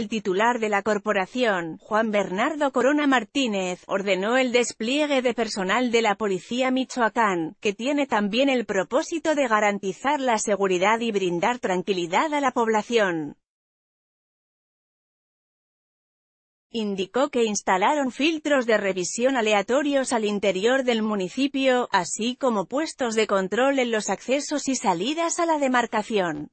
el titular de la corporación, Juan Bernardo Corona Martínez, ordenó el despliegue de personal de la Policía Michoacán, que tiene también el propósito de garantizar la seguridad y brindar tranquilidad a la población. Indicó que instalaron filtros de revisión aleatorios al interior del municipio, así como puestos de control en los accesos y salidas a la demarcación.